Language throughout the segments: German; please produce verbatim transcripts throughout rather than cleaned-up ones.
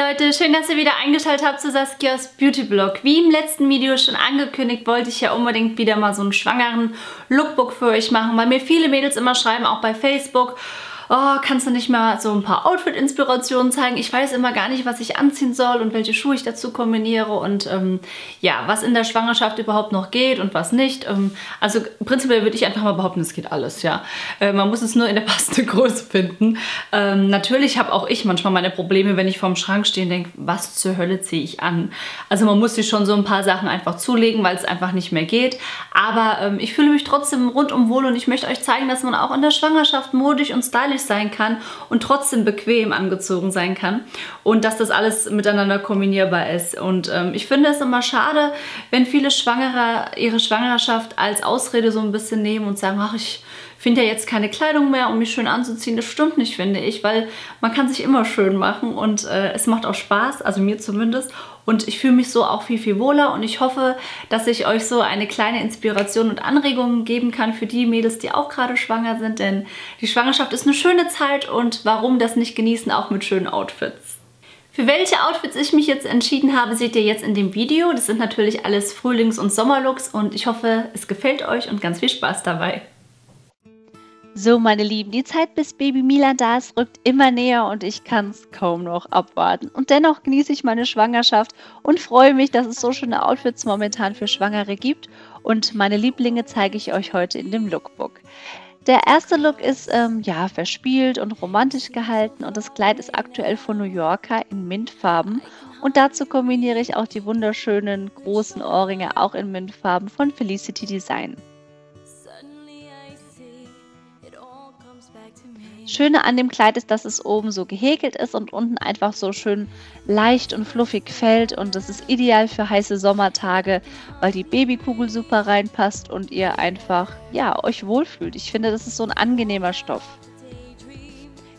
Hi Leute, schön, dass ihr wieder eingeschaltet habt zu Saskias Beauty Blog. Wie im letzten Video schon angekündigt, wollte ich ja unbedingt wieder mal so einen schwangeren Lookbook für euch machen, weil mir viele Mädels immer schreiben, auch bei Facebook, oh, kannst du nicht mal so ein paar Outfit-Inspirationen zeigen? Ich weiß immer gar nicht, was ich anziehen soll und welche Schuhe ich dazu kombiniere und ähm, ja, was in der Schwangerschaft überhaupt noch geht und was nicht. Ähm, also prinzipiell würde ich einfach mal behaupten, es geht alles, ja. Äh, man muss es nur in der passenden Größe finden. Ähm, natürlich habe auch ich manchmal meine Probleme, wenn ich vorm Schrank stehe und denke, was zur Hölle ziehe ich an? Also man muss sich schon so ein paar Sachen einfach zulegen, weil es einfach nicht mehr geht. Aber ähm, ich fühle mich trotzdem rundum wohl und ich möchte euch zeigen, dass man auch in der Schwangerschaft modisch und stylisch sein kann und trotzdem bequem angezogen sein kann und dass das alles miteinander kombinierbar ist. Und ähm, ich finde es immer schade, wenn viele Schwangere ihre Schwangerschaft als Ausrede so ein bisschen nehmen und sagen, ach, ich finde ja jetzt keine Kleidung mehr, um mich schön anzuziehen. Das stimmt nicht, finde ich, weil man kann sich immer schön machen und äh, es macht auch Spaß, also mir zumindest. Und ich fühle mich so auch viel, viel wohler und ich hoffe, dass ich euch so eine kleine Inspiration und Anregungen geben kann für die Mädels, die auch gerade schwanger sind, denn die Schwangerschaft ist eine schöne Zeit und warum das nicht genießen, auch mit schönen Outfits. Für welche Outfits ich mich jetzt entschieden habe, seht ihr jetzt in dem Video. Das sind natürlich alles Frühlings- und Sommerlooks und ich hoffe, es gefällt euch und ganz viel Spaß dabei. So, meine Lieben, die Zeit, bis Baby Milan da ist, rückt immer näher und ich kann es kaum noch abwarten. Und dennoch genieße ich meine Schwangerschaft und freue mich, dass es so schöne Outfits momentan für Schwangere gibt. Und meine Lieblinge zeige ich euch heute in dem Lookbook. Der erste Look ist ähm, ja verspielt und romantisch gehalten und das Kleid ist aktuell von New Yorker in Mintfarben und dazu kombiniere ich auch die wunderschönen großen Ohrringe auch in Mintfarben von Felicity Design. Das Schöne an dem Kleid ist, dass es oben so gehäkelt ist und unten einfach so schön leicht und fluffig fällt und das ist ideal für heiße Sommertage, weil die Babykugel super reinpasst und ihr einfach, ja, euch wohlfühlt. Ich finde, das ist so ein angenehmer Stoff.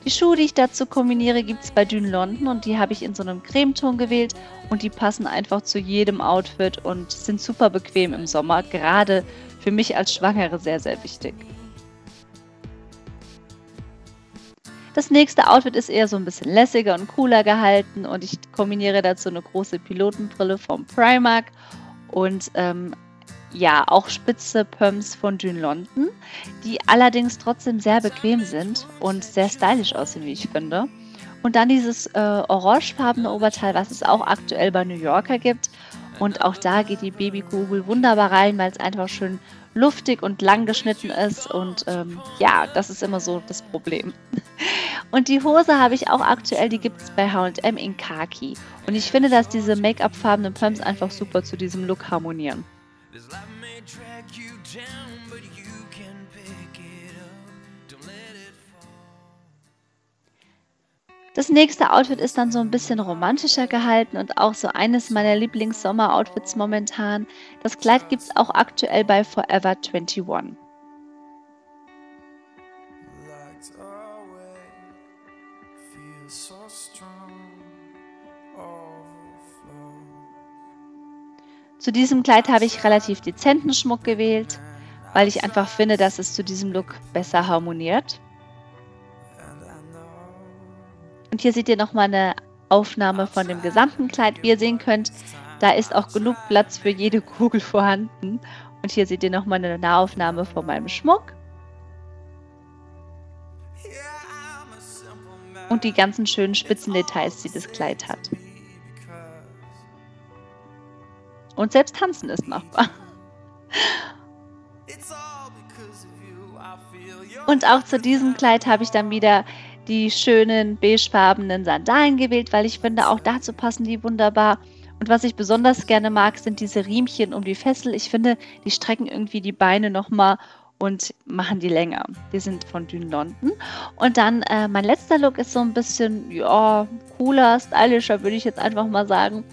Die Schuhe, die ich dazu kombiniere, gibt es bei Dune London und die habe ich in so einem Cremeton gewählt und die passen einfach zu jedem Outfit und sind super bequem im Sommer, gerade für mich als Schwangere sehr, sehr wichtig. Das nächste Outfit ist eher so ein bisschen lässiger und cooler gehalten und ich kombiniere dazu eine große Pilotenbrille vom Primark und ähm, ja, auch spitze Pumps von Dune London, die allerdings trotzdem sehr bequem sind und sehr stylisch aussehen, wie ich finde. Und dann dieses äh, orangefarbene Oberteil, was es auch aktuell bei New Yorker gibt und auch da geht die Babykugel wunderbar rein, weil es einfach schön luftig und lang geschnitten ist und ähm, ja, das ist immer so das Problem. Und die Hose habe ich auch aktuell, die gibt es bei H und M in Khaki. Und ich finde, dass diese Make-up-farbenen Pumps einfach super zu diesem Look harmonieren. Das nächste Outfit ist dann so ein bisschen romantischer gehalten und auch so eines meiner Lieblings-Sommer-Outfits momentan. Das Kleid gibt es auch aktuell bei Forever einundzwanzig. Zu diesem Kleid habe ich relativ dezenten Schmuck gewählt, weil ich einfach finde, dass es zu diesem Look besser harmoniert. Und hier seht ihr nochmal eine Aufnahme von dem gesamten Kleid. Wie ihr sehen könnt, da ist auch genug Platz für jede Kugel vorhanden. Und hier seht ihr nochmal eine Nahaufnahme von meinem Schmuck. Und die ganzen schönen Spitzendetails, die das Kleid hat. Und selbst tanzen ist machbar. Und auch zu diesem Kleid habe ich dann wieder die schönen beigefarbenen Sandalen gewählt, weil ich finde, auch dazu passen die wunderbar. Und was ich besonders gerne mag, sind diese Riemchen um die Fessel. Ich finde, die strecken irgendwie die Beine nochmal und machen die länger. Die sind von Dune London. Und dann äh, mein letzter Look ist so ein bisschen, ja, cooler, stylischer, würde ich jetzt einfach mal sagen.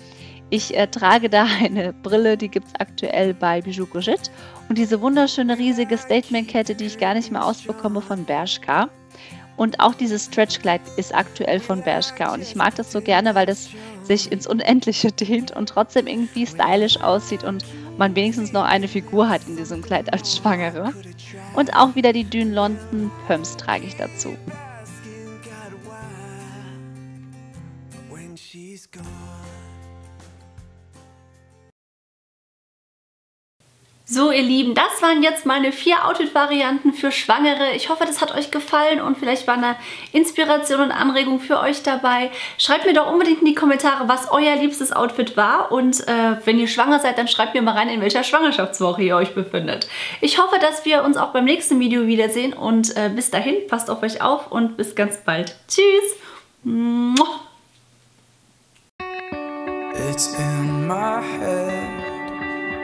Ich äh, trage da eine Brille, die gibt es aktuell bei Bijou Brigitte. Und diese wunderschöne, riesige Statement-Kette, die ich gar nicht mehr ausbekomme, von Bershka. Und auch dieses Stretchkleid ist aktuell von Bershka und ich mag das so gerne, weil das sich ins Unendliche dehnt und trotzdem irgendwie stylisch aussieht und man wenigstens noch eine Figur hat in diesem Kleid als Schwangere. Und auch wieder die Dune London Pumps trage ich dazu. So ihr Lieben, das waren jetzt meine vier Outfit-Varianten für Schwangere. Ich hoffe, das hat euch gefallen und vielleicht war eine Inspiration und Anregung für euch dabei. Schreibt mir doch unbedingt in die Kommentare, was euer liebstes Outfit war. Und äh, wenn ihr schwanger seid, dann schreibt mir mal rein, in welcher Schwangerschaftswoche ihr euch befindet. Ich hoffe, dass wir uns auch beim nächsten Video wiedersehen. Und äh, bis dahin, passt auf euch auf und bis ganz bald. Tschüss! Muah. It's in my head.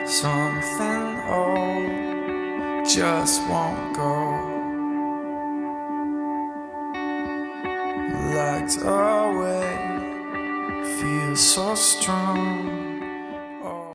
Something old just won't go. Locked away, feel so strong.